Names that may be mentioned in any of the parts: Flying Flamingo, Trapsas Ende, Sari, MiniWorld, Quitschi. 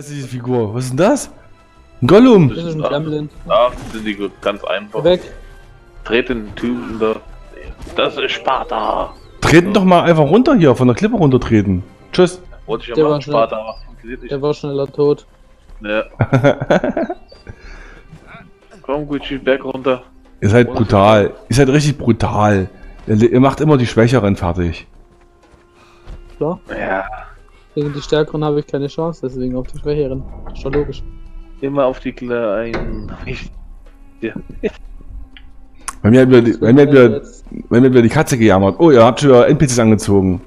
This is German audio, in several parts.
ist diese Figur? Was ist denn das? Ein Gollum! Das ist ein Gremlin. Da sind die ganz einfach. Weg! Dreht den Typen da. Das ist Sparta! Treten doch mal einfach runter hier, von der Klippe runtertreten. Tschüss! Wollte ich ja machen, Sparta. Der war schneller tot. Ja. Komm, Quitschi, Berg runter. Ihr seid brutal. Ihr seid richtig brutal. Ihr macht immer die Schwächeren fertig. Klar? Ja. Gegen die Stärkeren habe ich keine Chance, deswegen auf die Schwächeren. Ist schon logisch. Immer auf die kleinen. Ja. Wenn wir die Katze gejammert. Oh, ihr habt schon NPCs angezogen.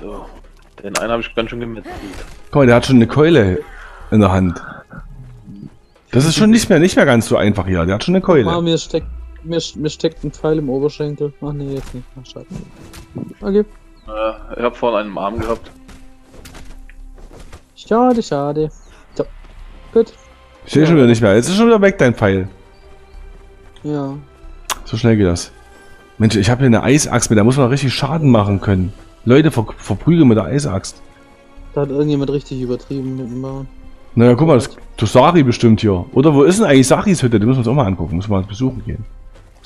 So. Den einen habe ich ganz schön gemetzelt. Guck mal, der hat schon eine Keule in der Hand. Das ist schon nicht mehr ganz so einfach hier. Der hat schon eine Keule. Guck mal, mir steckt ein Pfeil im Oberschenkel. Ach nee, jetzt nicht. Ach, schade. Okay. Ich hab vorhin einen im Arm gehabt. Schade, schade. So. Gut. Ich sehe schon wieder nicht mehr. Jetzt ist schon wieder weg dein Pfeil. Ja. So schnell geht das. Mensch, ich habe hier eine Eisaxt mit. Da muss man richtig Schaden machen können. Leute verprügeln mit der Eisaxt. Da hat irgendjemand richtig übertrieben mit dem Bauen. Naja, guck mal, das ist Sari bestimmt hier. Oder wo ist denn eigentlich Saris Hütte? Die müssen wir uns auch mal angucken. Müssen wir mal besuchen gehen.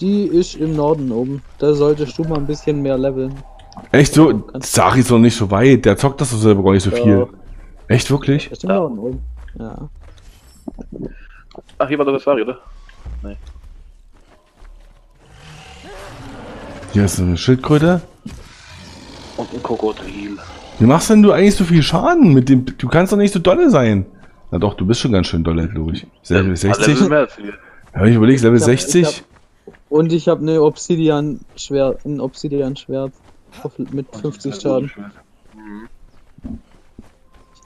Die ist im Norden oben. Da solltest du mal ein bisschen mehr leveln. Echt so? Sari ist doch nicht so weit. Der zockt das doch selber gar nicht so viel. Echt wirklich? Ist im Norden oben. Ja. Ach, hier war doch das Sari, oder? Nee. Hier ist eine Schildkröte. Und ein Krokodil. Wie machst denn du eigentlich so viel Schaden mit dem? Du kannst doch nicht so dolle sein. Na doch, du bist schon ganz schön doll, glaube ich. Level 60? Ja, ich überlege, Level 60? Und ich habe eine Obsidian-Schwert, ein Obsidian-Schwert mit 50 Schaden.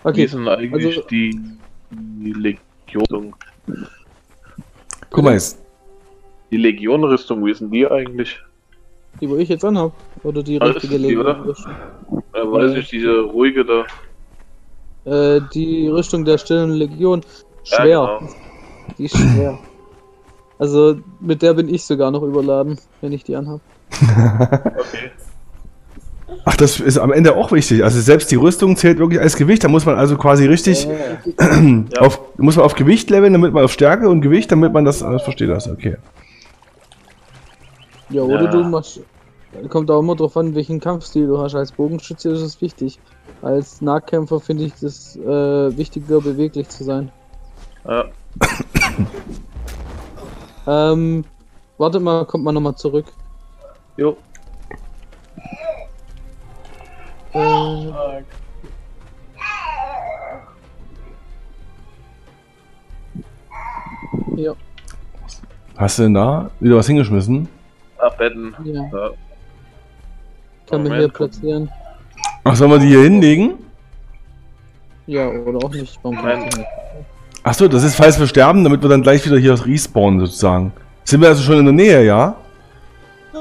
Okay. Die sind eigentlich also, die Legion. Guck mal jetzt. Die Legion-Rüstung, wie ist denn die eigentlich? Die, wo ich jetzt anhab. Oder die richtige Legion-Rüstung? Weiß ich, diese ruhige da. Die Rüstung der stillen Legion. Schwer. Ja, genau. Die ist schwer. Also mit der bin ich sogar noch überladen, wenn ich die anhabe. Okay. Ach, das ist am Ende auch wichtig. Also selbst die Rüstung zählt wirklich als Gewicht. Da muss man also quasi richtig muss man auf Gewicht leveln, damit man auf Stärke und Gewicht, damit man das alles versteht. Das okay. Ja, oder du machst. Kommt auch immer drauf an, welchen Kampfstil du hast. Als Bogenschütze ist es wichtig. Als Nahkämpfer finde ich es wichtiger, beweglich zu sein. Ja. Warte mal, kommt man nochmal zurück. Jo. Ja. Hast du denn da wieder was hingeschmissen? Abbetten. Ja. Ja. Kann man hier platzieren. Ach, sollen wir die hier hinlegen? Ja, oder auch nicht. Achso, das ist, falls wir sterben, damit wir dann gleich wieder hier respawnen, sozusagen. Sind wir also schon in der Nähe, ja?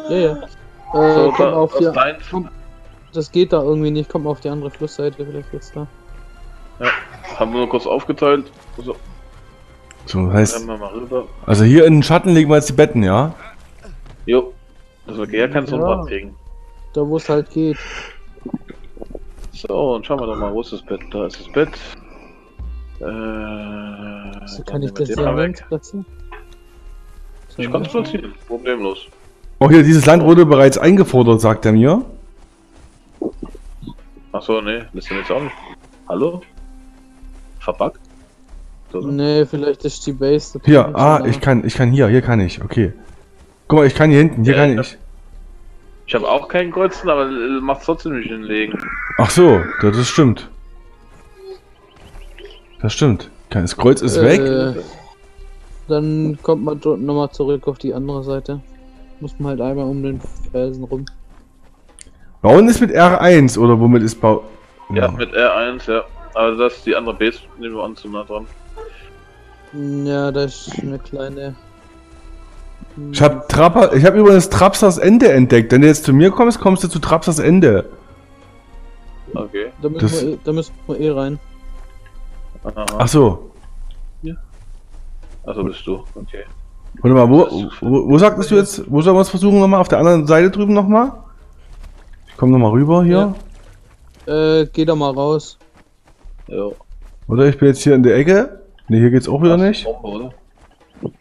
Ja, ja. So, komm auf hier. Das geht da irgendwie nicht. Komm auf die andere Flussseite, vielleicht geht's da. Ja, haben wir nur kurz aufgeteilt. So, das heißt. Also hier in den Schatten legen wir jetzt die Betten, ja? Jo. Also, hier kannst du einen Brand legen. Da, wo es halt geht. So, und schauen wir doch mal, wo ist das Bett? Da ist das Bett. So kann ich das hier weg platzen? Ich kann es platzieren, problemlos. Oh, hier, dieses Land wurde bereits eingefordert, sagt er mir. Achso, ne, bist du jetzt auch nicht. Hallo? Verbuggt? Ne, vielleicht ist die Base. Hier, ich kann hier kann ich, okay. Guck mal, ich kann hier hinten, hier kann ich. Ich habe auch keinen Kreuzen, aber macht trotzdem nicht hinlegen. Ach so, das stimmt. Das stimmt. Das Kreuz ist weg. Dann kommt man nochmal zurück auf die andere Seite. Muss man halt einmal um den Felsen rum. Bauen ist mit R1 oder womit ist Bau? Ja, mit R1, ja. Aber das ist die andere Base, nehmen wir an, zu nah dran. Ja, da ist eine kleine. Ich hab übrigens Trapsas Ende entdeckt. Wenn du jetzt zu mir kommst, kommst du zu Trapsas Ende. Okay. Da müssen wir eh rein. Ach so. Ja. Achso, bist du. Okay. Warte mal, wo sagtest du jetzt? Wo sollen wir es versuchen nochmal? Auf der anderen Seite drüben nochmal? Ich komm nochmal rüber hier. Ja. Geh da mal raus. Ja. Oder ich bin jetzt hier in der Ecke. Ne, hier geht's auch wieder nicht. Bombe, oder?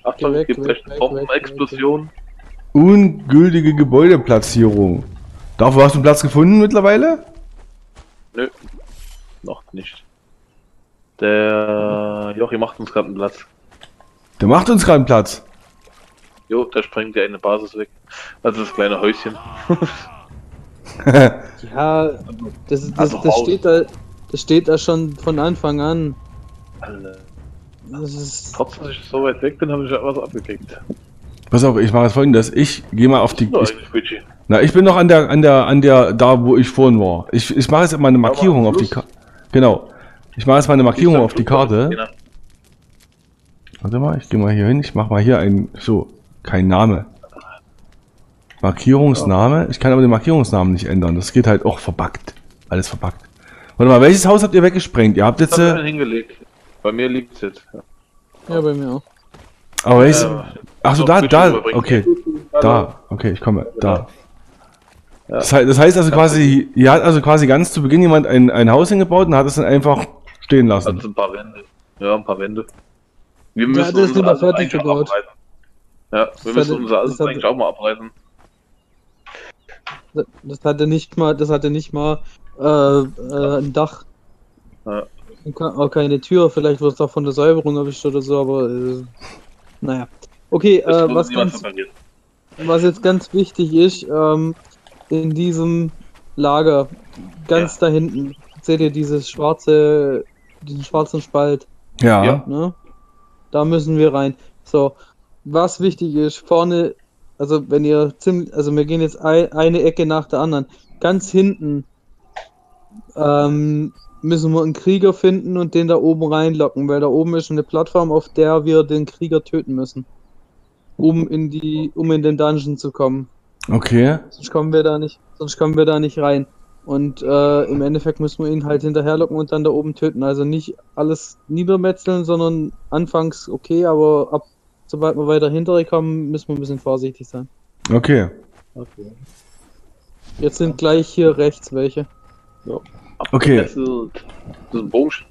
Achtung, es gibt echt eine Bombenexplosion. Ungültige Gebäudeplatzierung. Dafür hast du einen Platz gefunden mittlerweile? Nö, noch nicht. Der Jochi macht uns gerade einen Platz. Der macht uns gerade einen Platz? Jo, da sprengt ja eine Basis weg. Also das kleine Häuschen. Ja, das steht da schon von Anfang an. Alter. Das ist... Trotzdem, dass ich so weit weg bin, habe ich ja was abgekriegt. Pass auf, ich mache jetzt folgendes, ich gehe mal auf die... ich bin noch an der, da wo ich vorhin war. Ich mache jetzt meine Markierung auf die Karte. Genau. Ich mache jetzt meine Markierung auf die Karte. Warte mal, ich gehe mal hier hin, ich mache mal hier einen, so, kein Name. Markierungsname, ich kann aber den Markierungsnamen nicht ändern, das geht halt auch verbuggt. Alles verbuggt. Warte mal, welches Haus habt ihr weggesprengt? Ihr habt jetzt... Ich hab hingelegt. Bei mir liegt es jetzt. Ja, bei mir auch. Aber welches... Achso, da, okay. Da, okay, ich komme, da. Das heißt also quasi, ihr habt also quasi ganz zu Beginn jemand ein Haus hingebaut und hat es dann einfach stehen lassen. Also ein paar Wände. Ja, ein paar Wände. Wir müssen uns also eigentlich auch mal abreißen. Ja, wir müssen uns also eigentlich auch mal abreißen. Das hatte nicht mal ein Dach. Ja. Auch keine Tür, vielleicht wurde es auch von der Säuberung erwischt oder so, aber naja. Okay, was jetzt ganz wichtig ist, in diesem Lager, ganz da hinten, seht ihr diesen schwarzen Spalt? Ja. Ne? Da müssen wir rein. So, was wichtig ist, vorne, also wenn ihr ziemlich, also wir gehen jetzt eine Ecke nach der anderen, ganz hinten, müssen wir einen Krieger finden und den da oben reinlocken, weil da oben ist eine Plattform, auf der wir den Krieger töten müssen, um in den Dungeon zu kommen. Okay. Sonst kommen wir da nicht rein. Und im Endeffekt müssen wir ihn halt hinterherlocken und dann da oben töten. Also nicht alles niedermetzeln, sondern anfangs okay, aber sobald wir weiter hinterher kommen, müssen wir ein bisschen vorsichtig sein. Okay. Okay. Jetzt sind gleich hier rechts welche. So. Okay. Das sind Bogenschützen,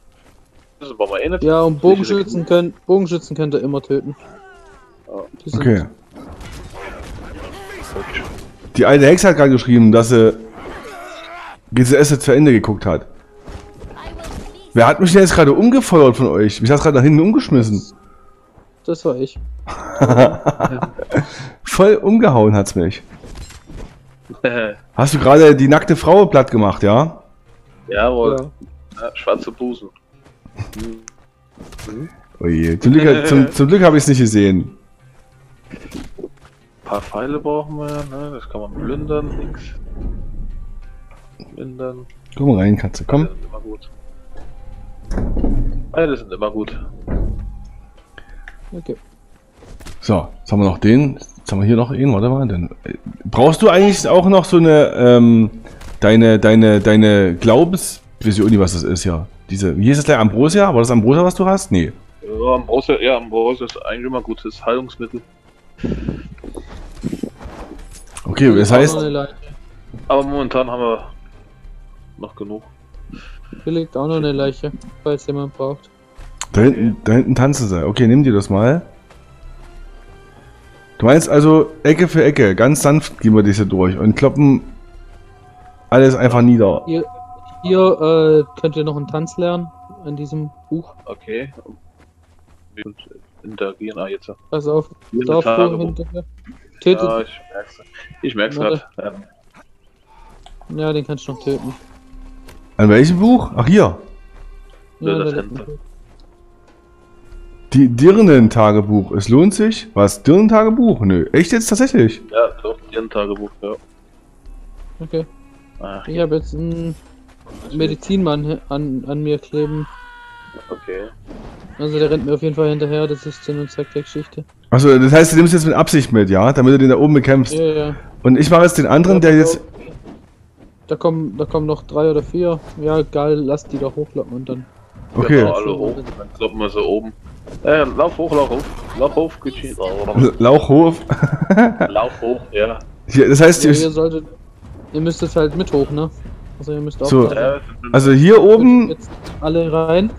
war mal ähnlich. Ja, und Bogenschützen könnt ihr immer töten. Okay. Die alte Hexe hat gerade geschrieben, dass sie GCS jetzt zu Ende geguckt hat. Wer hat mich denn jetzt gerade umgefeuert von euch? Mich hat gerade nach hinten umgeschmissen. Das war ich. Voll umgehauen hat's mich. Hast du gerade die nackte Frau platt gemacht, ja? Jawohl. Ja. Ja, schwarze Busen. Mhm. Oje, zum Glück habe ich es nicht gesehen. Ein paar Pfeile brauchen wir, ne? Das kann man plündern, nix. Plündern. Komm rein, Katze, komm. Pfeile sind immer gut. Pfeile sind immer gut. Okay. So, jetzt haben wir noch den. Jetzt haben wir hier noch einen, warte mal. Dann, brauchst du eigentlich auch noch so eine, deine Glaubensvision, was das ist, ja. Diese, wie ist das gleich? Ambrosia? War das Ambrosia, was du hast? Nee. Ja, Ambrosia, ist eigentlich immer gutes Heilungsmittel. Okay, das heißt... Aber momentan haben wir noch genug. Hier liegt auch noch eine Leiche, falls jemand braucht. Da hinten tanzen sie. Okay, nimm dir das mal. Du meinst also, Ecke für Ecke, ganz sanft gehen wir diese durch und kloppen alles einfach nieder. Hier könnt ihr noch einen Tanz lernen, in diesem Buch. Okay. Und interagieren, jetzt. Pass auf, tötet. Ja, ich merk's grad. Ja, den kannst du noch töten. An welchem Buch? Ach, hier. Ja, die Dirnen-Tagebuch. Es lohnt sich. Was? Dirnen-Tagebuch? Nö. Echt jetzt tatsächlich? Ja, doch. Dirnen-Tagebuch, ja. Okay. Ach, ich habe jetzt einen Medizinmann an mir kleben. Okay. Also der rennt mir auf jeden Fall hinterher, das ist Sinn und Zweck der Geschichte. Achso, das heißt, du nimmst jetzt mit Absicht mit, ja? Damit du den da oben bekämpfst. Ja, ja. Und ich mache jetzt den anderen, der jetzt... Da kommen noch 3 oder 4. Ja, egal, lass die doch hochlocken und dann... Okay. Ja, alle hoch. Dann kloppen wir so oben. Lauf hoch, lauf hoch. Lauf hoch, Quitschi. Lauf hoch. Lauf hoch, ja. Das heißt, ihr müsst es halt mit hoch, ne? Also ihr müsst auch so, also hier oben... Jetzt alle rein.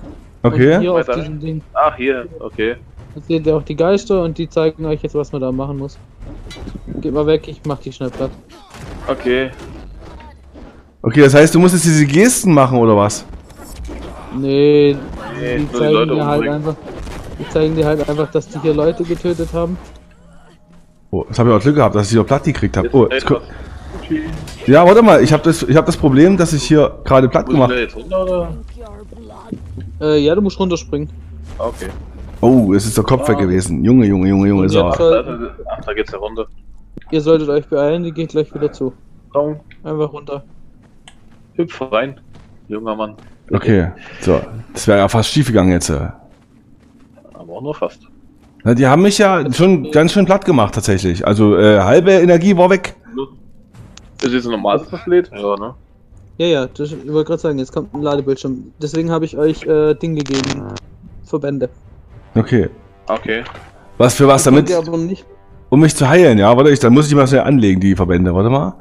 Okay. Hier auf diesem Ding. Ach, hier, okay. Jetzt seht ihr auch die Geister und die zeigen euch jetzt, was man da machen muss. Geht mal weg, ich mach die schnell platt. Okay. Okay, das heißt, du musst jetzt diese Gesten machen, oder was? Nee, die zeigen dir halt einfach, dass die hier Leute getötet haben. Oh, das habe ich auch Glück gehabt, dass ich hier platt gekriegt habe. Oh, ja, warte mal, ich hab das Problem, dass ich hier gerade platt gemacht habe. Ja, du musst runterspringen. Okay. Oh, es ist der Kopf weg gewesen. Junge, Junge, Junge, Junge. So. Ach, da geht's ja runter. Ihr solltet euch beeilen, die geht gleich wieder zu. Einfach runter. Hüpf rein, junger Mann. Okay, so. Das wäre ja fast schief gegangen jetzt. Aber auch nur fast. Na, die haben mich ja schon ganz schön platt gemacht, tatsächlich. Also, halbe Energie war weg. Das ist ein normales Paket? Ja, ne? Ja, ja, das, ich wollte gerade sagen, jetzt kommt ein Ladebildschirm. Deswegen habe ich euch Ding gegeben. Verbände. Okay. Okay. Was für was damit? Um mich zu heilen, ja? Warte, dann muss ich mal schnell anlegen, die Verbände. Warte mal.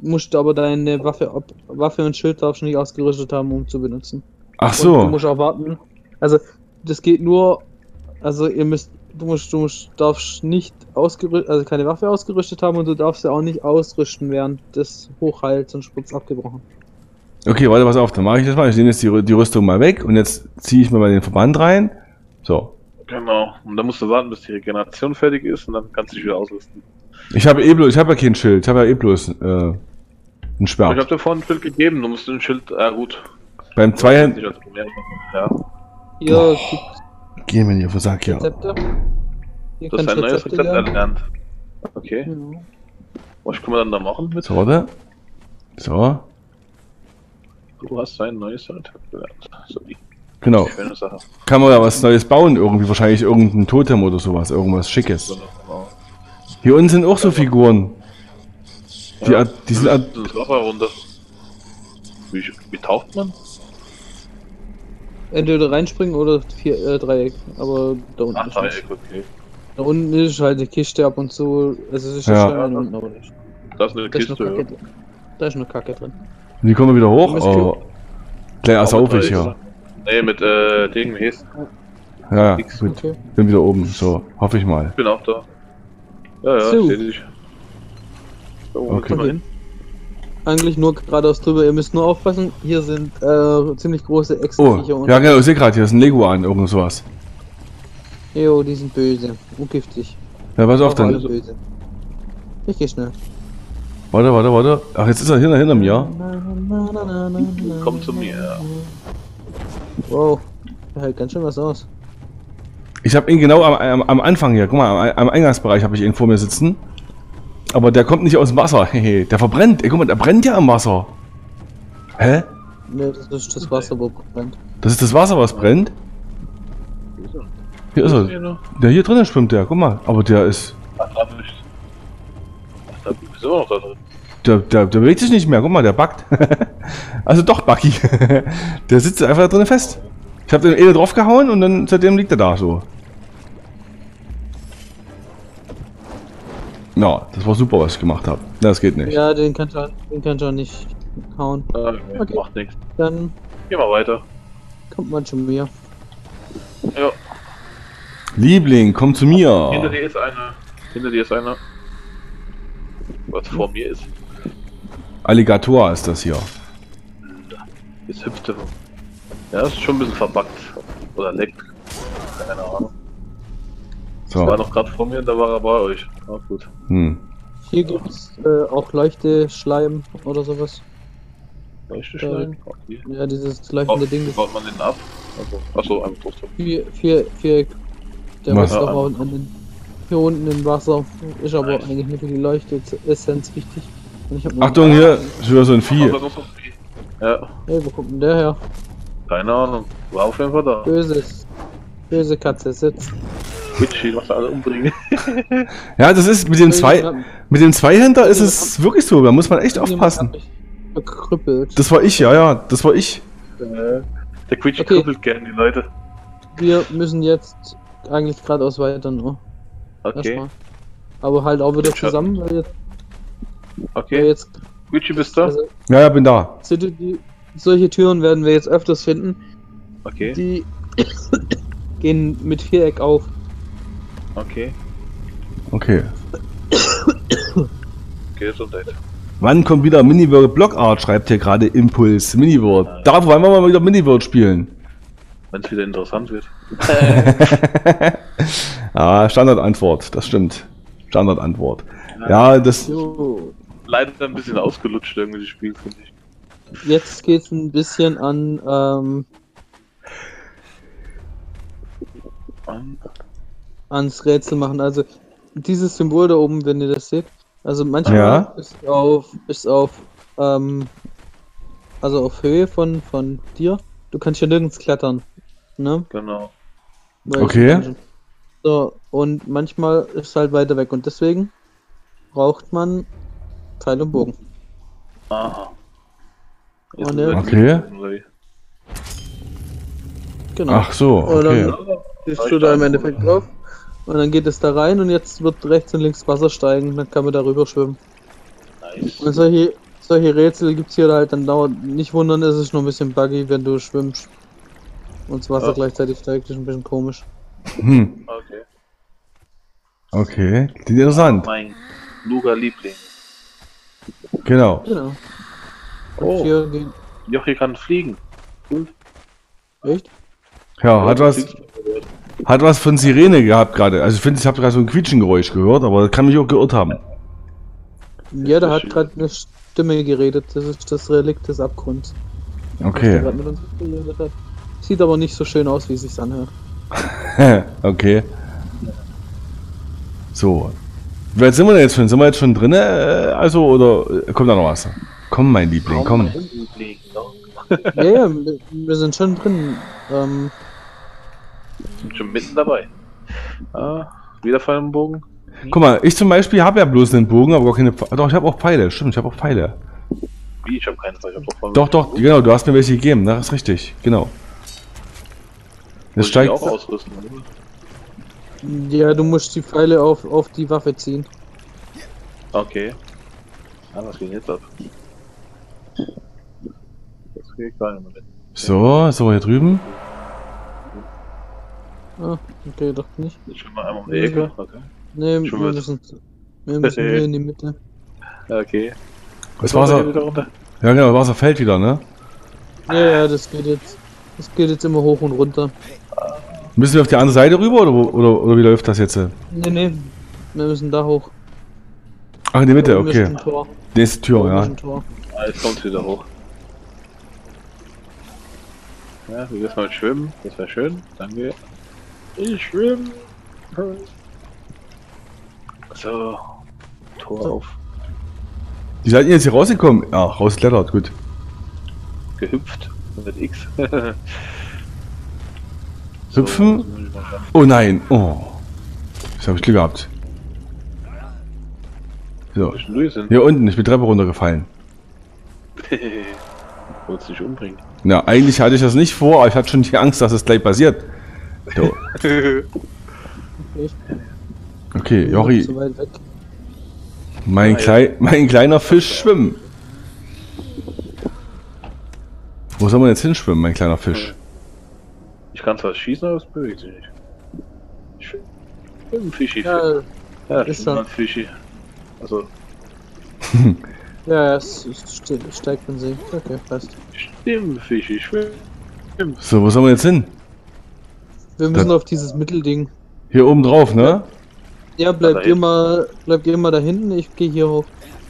Musst aber deine Waffe und Schild darfst du nicht ausgerüstet haben, um zu benutzen. Ach so. Und du musst auch warten. Also, das geht nur. Also, darfst nicht ausgerüstet, also keine Waffe ausgerüstet haben und du darfst ja auch nicht ausrüsten, während das hochheilt, sonst wird's abgebrochen. Okay, warte, pass auf, dann mache ich das mal. Ich nehme jetzt die Rüstung mal weg und jetzt ziehe ich mir mal den Verband rein. So. Genau. Und dann musst du warten, bis die Regeneration fertig ist und dann kannst du dich wieder ausrüsten. Ich habe ja kein Schild, ich habe ja eh bloß ein Schwert. Ich habe dir vorhin ein Schild gegeben, du musst ein Schild, gut. Beim Zweihänder. Ja. Ja, geh mir nicht auf den Sack, ja. Du hast ein neues Rezept erlernt. Okay. Ja. Was können wir dann da machen mit? So, oder? So. Du hast ein neues Rezept gelernt. Sorry. Genau. Schöne Sache. Kann man da was Neues bauen irgendwie? Wahrscheinlich irgendein Totem oder sowas. Irgendwas Schickes. Hier unten sind auch so Figuren. Ja. Die sind das Wasser runter. Wie taucht man? Entweder reinspringen oder Dreieck. Aber da unten ist Dreieck, okay. Da unten ist halt eine Kiste ab und zu. Also es ist ja schon unten, aber nicht. Da ist eine Kiste, ja. Da ist eine Kacke drin. Und die kommen wieder hoch? Oh. Gleich sauf ich hier. Nee, mit Degen Häschen. Ja, gut. Okay. Bin wieder oben, so. Hoffe ich mal. Ich bin auch da. Ja, ja, so. Steh dich. Da oben okay. Mal hin. Eigentlich nur geradeaus drüber, ihr müsst nur aufpassen, hier sind ziemlich große Ex-Viecher. Oh, ja genau, ich sehe gerade, hier ist ein Leguan, irgend sowas. Jo, die sind böse und giftig. Ja, pass auf dann. Böse. Ich geh schnell. Warte, warte, warte. Ach, jetzt ist er hinter mir, ja? Komm zu mir, ja. Wow, der hält ganz schön was aus. Ich hab ihn genau am Anfang hier, guck mal, am Eingangsbereich habe ich ihn vor mir sitzen. Aber der kommt nicht aus dem Wasser, hehe. Der verbrennt. Ey, guck mal, der brennt ja am Wasser. Hä? Ne, das ist das Wasser, wo brennt. Das ist das Wasser, was brennt? Hier ist er. Der hier drinnen schwimmt der, guck mal. Aber der ist... Ach, da nicht. Ach, da ist immer noch da drin. Der bewegt sich nicht mehr, guck mal, der backt. Also doch, Bucky. Der sitzt einfach da drinnen fest. Ich hab den eh drauf gehauen und dann seitdem liegt er da so. Na, no, das war super, was ich gemacht habe. Das geht nicht. Ja, den kannst du auch nicht hauen. Okay. Macht nichts. Dann gehen wir weiter. Kommt man zu mir. Ja. Liebling, komm zu mir. Hinter dir ist einer. Hinter dir ist einer. Was vor mir ist. Alligator ist das hier. Jetzt hüpft er. Ja, ist schon ein bisschen verbuggt. Oder leckt. Keine Ahnung. So. Das war noch gerade vor mir und da war er bei euch. Ah, gut. Hm. Hier gibt es auch leichte Schleim oder sowas. Leichte Schleim? Okay. Ja, dieses leuchtende Ding. Wie baut man den ab? Also, achso, einfach drauf. Viereck. Der muss doch auch hier unten im Wasser. Ist aber eigentlich nicht für die Leuchtessenz wichtig. Achtung, hier ist wieder so ein Vieh. Ja. Hey, wo kommt denn der her? Keine Ahnung. War auf jeden Fall da. Böses. Böse Katze sitzt. Quitschi, was alle umbringen. Ja, das ist mit dem Zweihänder ist es wirklich so, da muss man echt aufpassen. Das war ich, ja, ja, das war ich. Der Quitschi krüppelt gerne die Leute. Wir müssen jetzt eigentlich geradeaus weiter nur. Okay. Erstmal. Aber halt auch wieder zusammen, weil jetzt Quitschi, bist du? Also, ja, bin da. Solche Türen werden wir jetzt öfters finden. Okay. Die gehen mit Viereck auf. Okay. Okay. Gesundheit. Wann kommt wieder MiniWorld Blockart, schreibt hier gerade Impuls. MiniWorld. Ja. Da wollen wir mal wieder MiniWorld spielen. Wenn es wieder interessant wird. Ja, Standardantwort, das stimmt. Standardantwort. Ja, das... So. Leider ein bisschen ausgelutscht irgendwie das Spiel, finde ich. Jetzt geht's ein bisschen an, ans Rätsel machen. Also dieses Symbol da oben, wenn ihr das seht, also manchmal ja. Also auf Höhe von dir. Du kannst ja nirgends klettern, ne? Genau. Weil okay. So, und manchmal ist es halt weiter weg und deswegen braucht man Pfeil und Bogen. Aha. Und okay. Genau. Ach so, okay. Und dann bist du da im Endeffekt drauf und dann geht es da rein und jetzt wird rechts und links Wasser steigen, dann kann man darüber schwimmen. Nice. Und solche Rätsel gibt es hier halt dann dauernd. Nicht wundern, es ist nur ein bisschen buggy, wenn du schwimmst und das Wasser gleichzeitig steigt, ist ein bisschen komisch. Hm. Okay. Okay, klingt interessant. Mein Luga-Liebling. Genau. Genau. Oh, Jochi kann fliegen. Cool. Echt? Ja, hat was von Sirene gehabt gerade. Also ich finde, ich habe gerade so ein Quietschengeräusch gehört, aber das kann mich auch geirrt haben. Ja, da hat gerade eine Stimme geredet. Das ist das Relikt des Abgrunds. Okay. Mit uns hat. Sieht aber nicht so schön aus, wie es sich anhört. Okay. So. Wer sind wir denn jetzt schon? Sind wir jetzt schon drin? Also, oder kommt da noch was? Komm, mein Liebling, komm. Ja, ja, wir sind schon drin. Sind schon mitten dabei. Wieder Pfeil und Bogen. Guck mal, ich zum Beispiel habe ja bloß einen Bogen, aber gar keine Pfeile. Doch, ich habe auch Pfeile. Stimmt, ich habe auch Pfeile. Wie? Ich habe keine Pfeile. Ich hab doch, genau, du hast mir welche gegeben. Das ist richtig, genau. Das steigt. Auch ausrüsten, oder? Ja, du musst die Pfeile auf die Waffe ziehen. Okay. Ah, was ging jetzt ab? Das geht gar nicht mehr mit. So, hier drüben. Ah, okay, doch nicht. Jetzt schon mal einmal um die Ecke, okay. Ne, wir müssen hier in die Mitte. Okay. Das Wasser wieder runter. Ja genau, das Wasser fällt wieder, ne? Ja, das geht jetzt immer hoch und runter. Müssen wir auf die andere Seite rüber oder wie läuft das jetzt? Ne, wir müssen da hoch. Ach, in die Mitte, okay. Nächste Tür, ja. Jetzt kommt wieder hoch. Ja, wir dürfen heute schwimmen. Das wäre schön. Danke. Ich schwimme. So. Tor auf. Wie seid ihr jetzt hier rausgekommen? Ja, rausgeklettert, gut. Gehüpft. Mit X. Hüpfen? Oh nein. Oh. Das habe ich Glück gehabt. So. Hier unten, ich bin Treppe runtergefallen. Wolltest dich umbringen? Na, eigentlich hatte ich das nicht vor, aber ich hatte schon die Angst, dass es gleich passiert. So. Okay, Jochi. Mein kleiner Fisch schwimmen. Wo soll man jetzt hinschwimmen, mein kleiner Fisch? Ich kann zwar schießen, aber es bewegt sich nicht. Schwimmen, Fischi. Ja, das ist schon ein Fischi. Also. Ja, es steigt in See. Okay, passt. Stimmt, Fischi, schwimmen. So, wo sollen wir jetzt hin? Wir müssen auf dieses Mittelding. Hier oben drauf, ne? Ja, bleibt ihr mal da hinten, ich gehe hier hoch.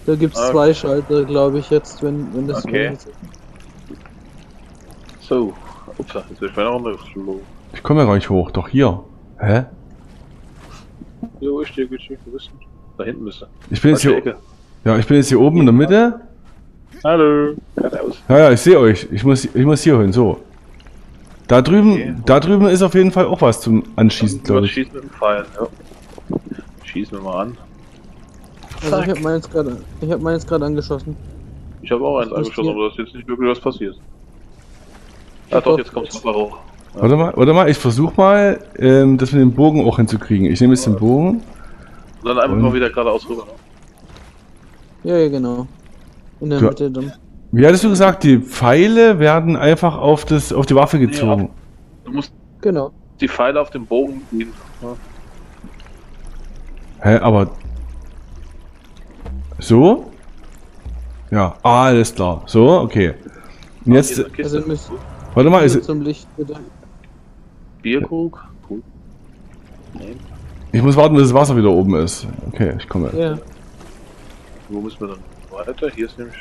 Da gibt's zwei Schalter, glaube ich, jetzt, wenn das okay. So, ups, jetzt bin ich mal runtergeflogen. Ich komme ja gar nicht hoch, doch hier. Hä? Wo ist der Geschirr? Da hinten müsste. Ich bin jetzt hier. Ja, ich bin jetzt hier oben in der Mitte. Hallo. Ja, ich sehe euch. Ich muss hier hin, so. Da drüben, okay. Da drüben ist auf jeden Fall auch was zum Anschießen, glaube ich. Schießen mit dem Pfeil, ja. Schießen wir mal an. Also ich habe meins gerade angeschossen. Ich habe auch eins angeschossen, aber das ist jetzt nicht wirklich was passiert. Ah doch, jetzt kommt's nochmal hoch. Ja. Warte mal, ich versuche mal, das mit dem Bogen auch hinzukriegen. Ich nehme jetzt den Bogen. Und dann einfach mal wieder geradeaus rüber. Ja, genau. in der Mitte dann. Wie hattest du gesagt, die Pfeile werden einfach auf, das, auf die Waffe gezogen? Ja, du musst genau die Pfeile auf den Bogen geben. Ja. Hä, aber... So? Ja, alles klar. So, okay. Und jetzt... Okay, also warte mal, ist... Zum Licht, bitte. Bierkrug? Cool. Nee. Ich muss warten, bis das Wasser wieder oben ist. Okay, ich komme. Ja. Wo müssen wir dann weiter? Hier ist nämlich...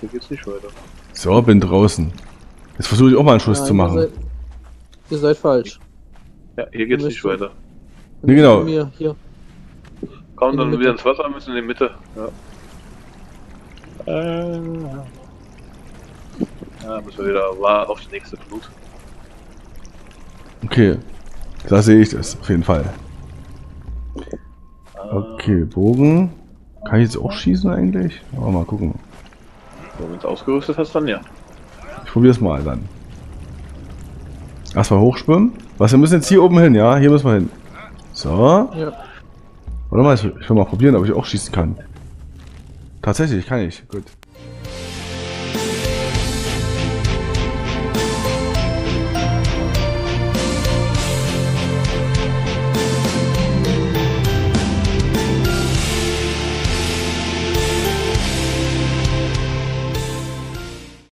Hier geht's nicht weiter. So, bin draußen. Jetzt versuche ich auch mal einen Schuss zu machen. Ihr seid falsch. Ja, hier geht's nicht weiter. Nee, genau. Hier. Komm, dann wieder ins Wasser, müssen in die Mitte. Ja. Ja, müssen wir wieder auf die nächste Flut. Okay. Da sehe ich das, auf jeden Fall. Okay, Bogen. Kann ich jetzt auch schießen eigentlich? Aber mal gucken. So, wenn du es ausgerüstet hast, dann ja. Ich probiere es mal dann. Erstmal hochschwimmen. Was, wir müssen jetzt hier oben hin, ja? Hier müssen wir hin. So. Ja. Warte mal, ich will mal probieren, ob ich auch schießen kann. Tatsächlich, kann ich. Gut.